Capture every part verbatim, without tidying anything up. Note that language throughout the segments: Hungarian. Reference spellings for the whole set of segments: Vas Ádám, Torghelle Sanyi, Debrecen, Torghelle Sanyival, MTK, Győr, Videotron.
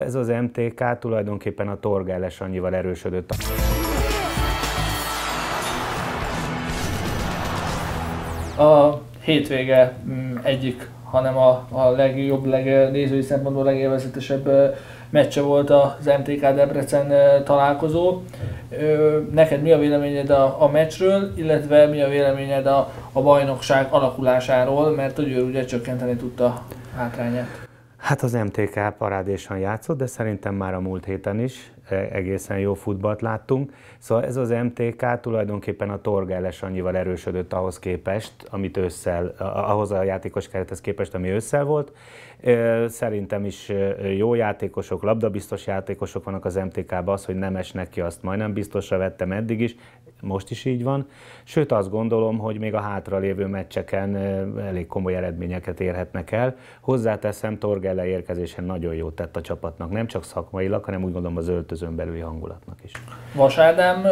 Ez az em té ká tulajdonképpen a Torghelle Sanyival erősödött. A hétvége egyik, hanem a, a legjobb, leg, nézői szempontból legélvezetesebb meccse volt az em té ká Debrecen találkozó. Neked mi a véleményed a, a meccsről, illetve mi a véleményed a, a bajnokság alakulásáról, mert a Győr ugye csökkenteni tudta hátrányát? Hát az em té ká parádésan játszott, de szerintem már a múlt héten is egészen jó futballt láttunk. Szóval ez az em té ká tulajdonképpen a Torghelle Sanyival erősödött ahhoz képest, amit ősszel, ahhoz a játékos kerethez képest, ami ősszel volt. Szerintem is jó játékosok, labdabiztos játékosok vannak az em té ká-ban, az, hogy nem esnek ki, azt majdnem biztosra vettem eddig is, most is így van. Sőt, azt gondolom, hogy még a hátralévő meccseken elég komoly eredményeket érhetnek el. Hozzáteszem, Torghelle érkezésen nagyon jót tett a csapatnak, nem csak szakmailag, hanem úgy gondolom az öltözön belüli hangulatnak is. Vas Ádám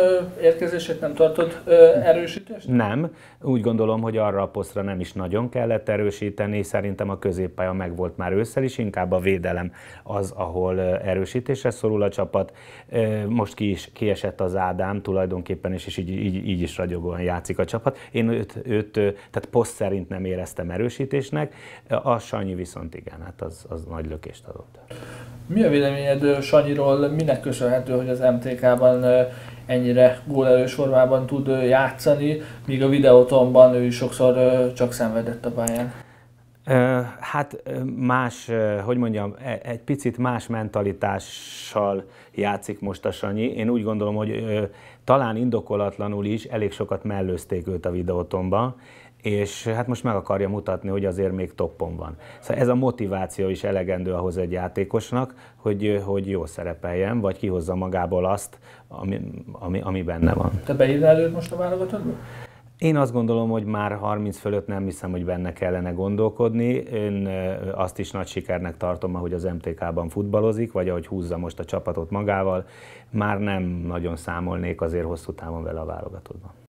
érkezését nem tartod erősítést? Nem. Úgy gondolom, hogy arra a posztra nem is nagyon kellett erősíteni. Szerintem a középpálya megvolt már ősszel is, inkább a védelem az, ahol erősítésre szorul a csapat. Most ki is kiesett az Ádám tulajdonképpen, és így, így, így is ragyogóan játszik a csapat. Én őt, őt tehát poszt szerint nem éreztem erősítésnek, a Sanyi viszont igen, hát az, az nagy lökést adott. Mi a véleményed Sanyiról, minek köszönhető, hogy az em té ká-ban ennyire gólerős formában tud játszani, míg a Videotronban ő sokszor csak szenvedett a pályán? Hát más, hogy mondjam, egy picit más mentalitással játszik most a Sanyi. Én úgy gondolom, hogy talán indokolatlanul is elég sokat mellőzték őt a Videotronban, és hát most meg akarja mutatni, hogy azért még toppon van. Szóval ez a motiváció is elegendő ahhoz egy játékosnak, hogy, hogy jól szerepeljen, vagy kihozza magából azt, ami, ami, ami benne van. Te beírnál őt most a válogatottba? Én azt gondolom, hogy már harminc fölött nem hiszem, hogy benne kellene gondolkodni. Én azt is nagy sikernek tartom, ahogy az em té ká-ban futballozik, vagy ahogy húzza most a csapatot magával. Már nem nagyon számolnék azért hosszú távon vele a válogatottban.